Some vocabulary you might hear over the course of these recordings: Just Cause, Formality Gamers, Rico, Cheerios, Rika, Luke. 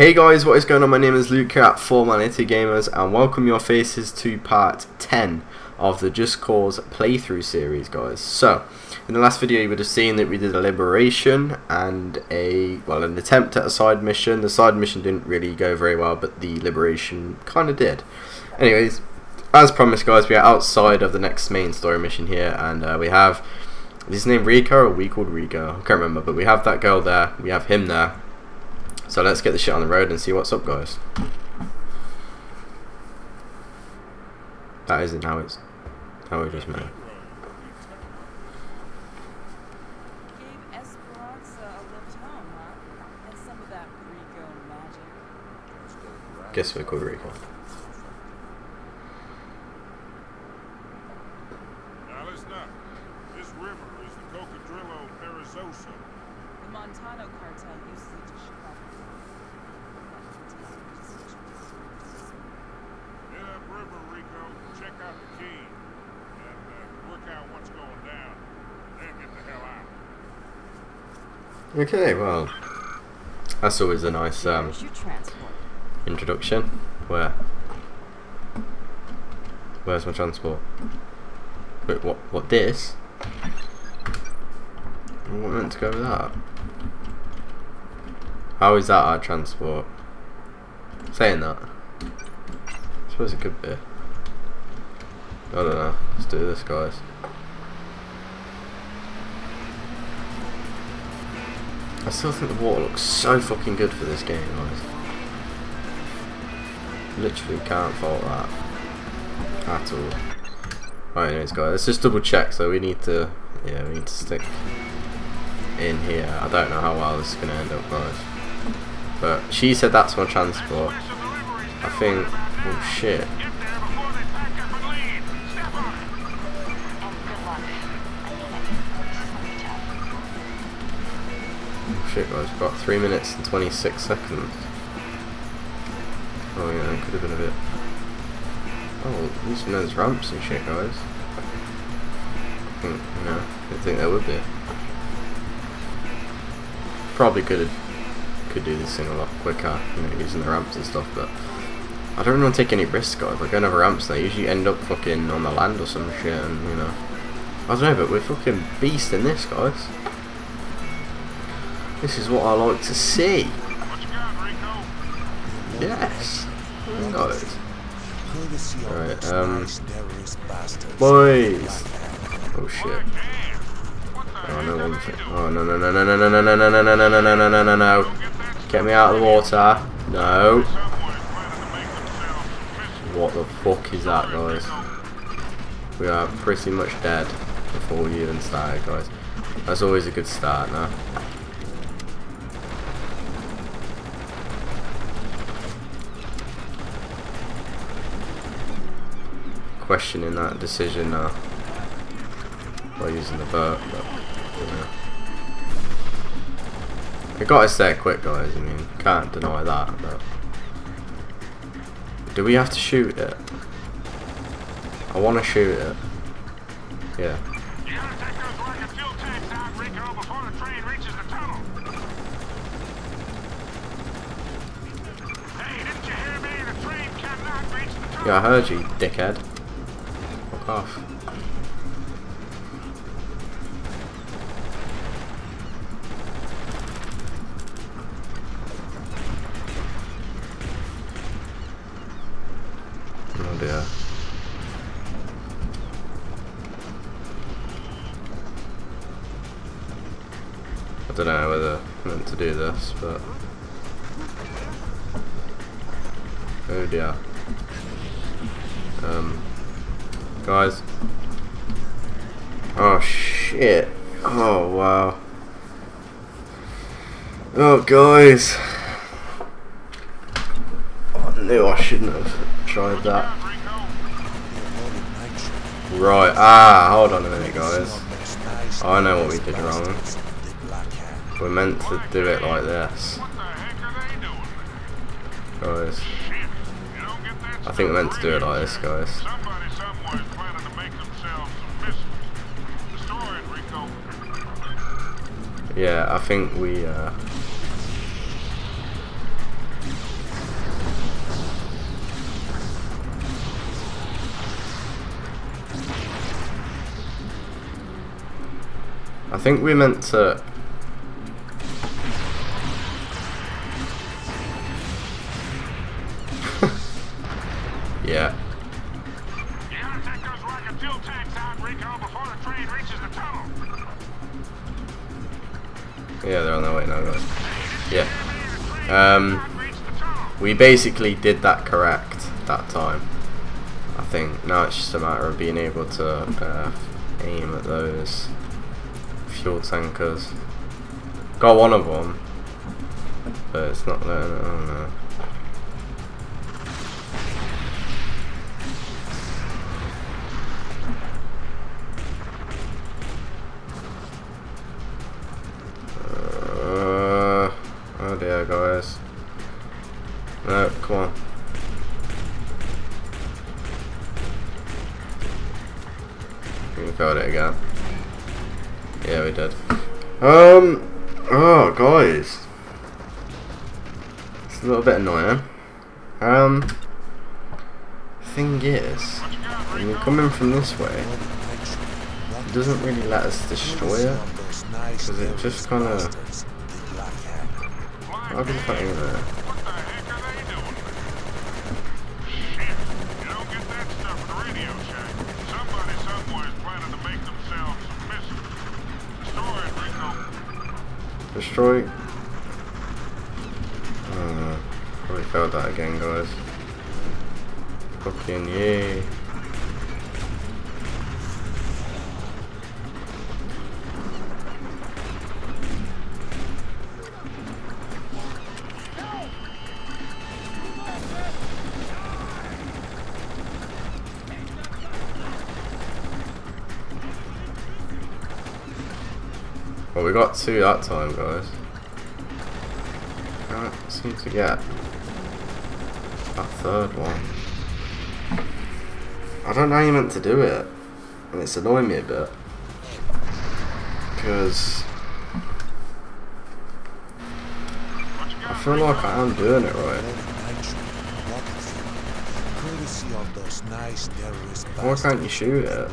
Hey guys, what is going on? My name is Luke here at Formality Gamers and welcome your faces to part 10 of the Just Cause playthrough series, guys. So, in the last video you would have seen that we did a liberation and an attempt at a side mission. The side mission didn't really go very well, but the liberation kind of did. Anyways, as promised guys, we are outside of the next main story mission here and we have, is his name Rika or we called Rico? I can't remember, but we have that girl there, we have him there. So let's get this shit on the road and see what's up, guys. That isn't how it's... how we just met. Guess we're called Rico. Okay, well, that's always a nice introduction. Where's my transport? Wait, what this? I wasn't meant to go with that. How is that our transport? Saying that, I suppose it could be. I don't know, let's do this, guys. I still think the water looks so fucking good for this game, guys. Literally can't fault that at all. Alright, anyways, guys, let's just double check. So we need to stick in here. I don't know how well this is gonna end up, guys. But she said that's my transport. I think. Oh shit. Shit, guys, we've got 3 minutes and 26 seconds. Oh, yeah, it could have been a bit. Oh, at least there's ramps and shit, guys. I think there would be. Probably could do this thing a lot quicker, you know, using the ramps and stuff, but I don't want to take any risks, guys. Like, I don't have ramps, they usually end up fucking on the land or some shit, and, you know. I don't know, but we're fucking beast in this, guys. This is what I like to see. What you got, Rico? Yes. Guys. Alright, boys. Oh shit. Oh no, one thing. Oh no no no no no no no no no no no no no no no no. Get me out of the water. No. What the fuck is that, guys? We are pretty much dead before we even started, guys. That's always a good start now. Questioning that decision now by using the boat, but yeah. It got us there quick, guys. I mean, can't deny that. But do we have to shoot it? I want to shoot it. Yeah. You gotta take those rocket fuel tanks out, Rico, before the train reaches the tunnel. Hey, didn't you hear me? The train cannot reach the tunnel. Yeah, I heard you, dickhead. Off. Oh dear. I don't know whether I meant to do this, but oh dear. Guys. Oh shit. Oh wow. Oh guys. I knew I shouldn't have tried that. Right, hold on a minute, guys. I know what we did wrong. We're meant to do it like this. Guys. I think we're meant to do it like this, guys. Yeah, I think we think we meant to... Yeah. Unit that goes rocket fuel tanks out, Rico, before the train reaches the tunnel. Yeah, they're on their way now, guys. Yeah. We basically did that correct that time. I think now it's just a matter of being able to aim at those fuel tankers. Got one of them, but it's not there. Oh, no. Oh dear, guys. No, come on. We failed it again. Yeah, we did. Oh, guys. It's a little bit annoying. Thing is, when you're coming from this way, it doesn't really let us destroy it, because it just kind of... I'll be fighting with that. What the heck are they doing? Shit, you don't get that stuff in the radio shack. Somebody somewhere's planning to make themselves miserable. Destroy it, Rico. Destroy? Oh no. Probably failed that again, guys. Fucking yay. Well, we got two that time, guys. Can't seem to get that third one. I don't know how you meant to do it, and it's annoying me a bit. Because I feel like I am doing it right. Why can't you shoot it?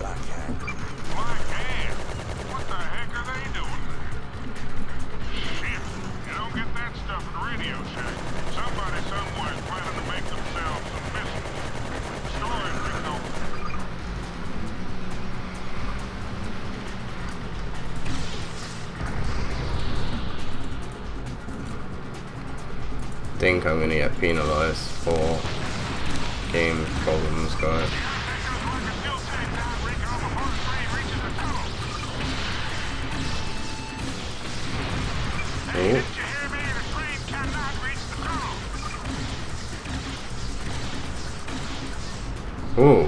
I think I'm gonna get penalized for game problems, guys. Oh. Oh.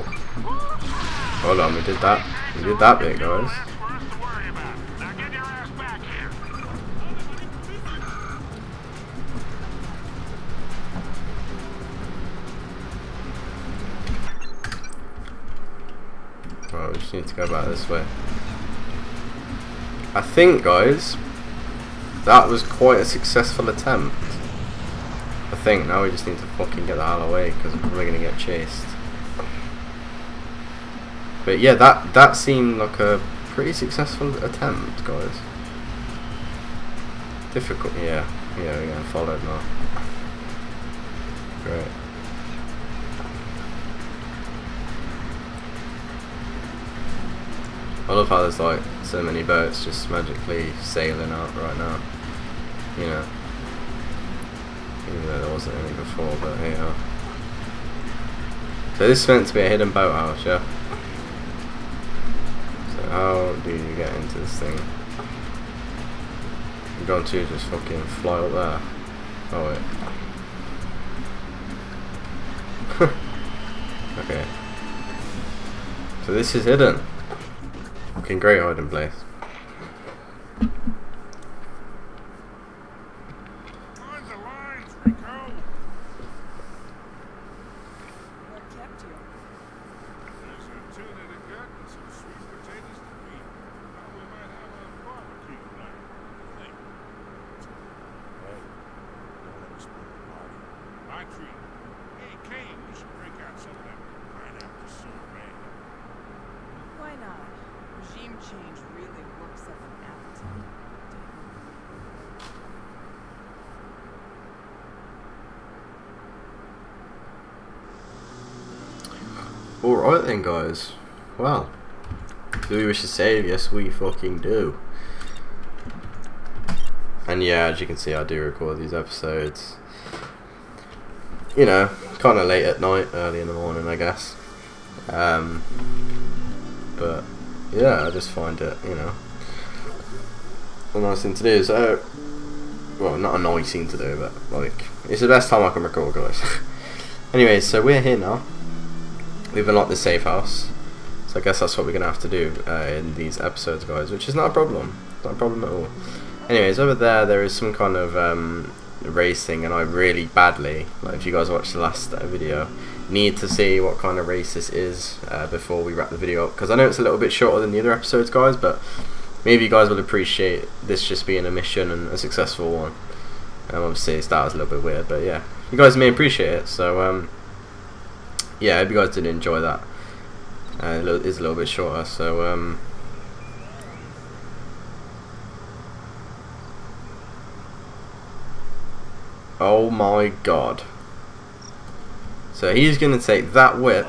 Hold on, we did that. We did that bit, guys. Right, we just need to go back this way. I think, guys, that was quite a successful attempt. I think now we just need to fucking get the hell away because we're probably gonna get chased. But yeah, that seemed like a pretty successful attempt, guys. Difficult, yeah, we're getting followed now. Great. I love how there's like so many boats just magically sailing out right now, you know, even though there wasn't any before, but here. Yeah. So this is meant to be a hidden boathouse, yeah? So how do you get into this thing? I'm going to just fucking fly up there. Oh wait. Okay. So this is hidden. Fucking great hiding place. Regime change really works up and out. Alright then guys, well, do we wish to save? Yes we fucking do. And yeah, as you can see I do record these episodes, you know, kinda late at night, early in the morning I guess. But yeah, I just find it, you know, a nice thing to do. So, well, not a nice thing to do, but like, it's the best time I can record guys. Anyway, so we're here now. We've unlocked the safe house, so I guess that's what we're going to have to do in these episodes guys, which is not a problem, not a problem at all. Anyways, over there is some kind of race thing, and I really badly, like if you guys watched the last video, need to see what kind of race this is before we wrap the video up, because I know it's a little bit shorter than the other episodes guys, but maybe you guys will appreciate this just being a mission and a successful one. Obviously that was a little bit weird, but yeah, you guys may appreciate it, so yeah, I hope you guys did enjoy that. It is a little bit shorter, so oh my god. So he's gonna take that whip,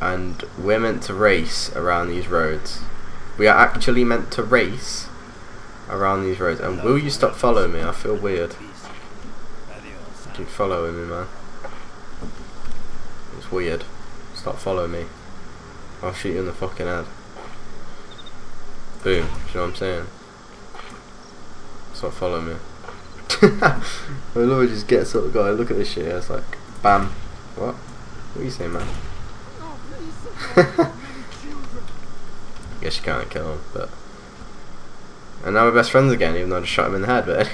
and we're meant to race around these roads. We are actually meant to race around these roads. And will you stop following me? I feel weird. Dude, following me, man. It's weird. Stop following me. I'll shoot you in the fucking head. Boom. Do you know what I'm saying? Stop following me. My lord just gets up, guy. Look at this shit. It's like, bam. What? What are you saying, man? I guess you can't kill him, but. And now we're best friends again, even though I just shot him in the head, but.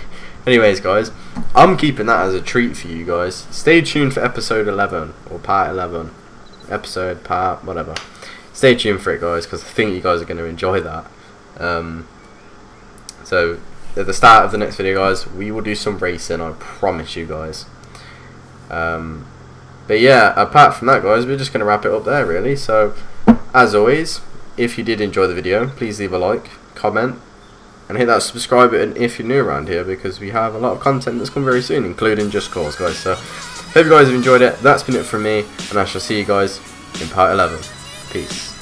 Anyways guys, I'm keeping that as a treat for you guys. Stay tuned for episode 11, or part 11, episode, part, whatever. Stay tuned for it guys, because I think you guys are going to enjoy that. So, at the start of the next video guys, we will do some racing, I promise you guys. But yeah, apart from that guys, we're just going to wrap it up there really. So, as always, if you did enjoy the video, please leave a like, comment, and hit that subscribe button if you're new around here, because we have a lot of content that's come very soon, including Just Cause guys. So hope you guys have enjoyed it. That's been it from me, and I shall see you guys in part 11. Peace.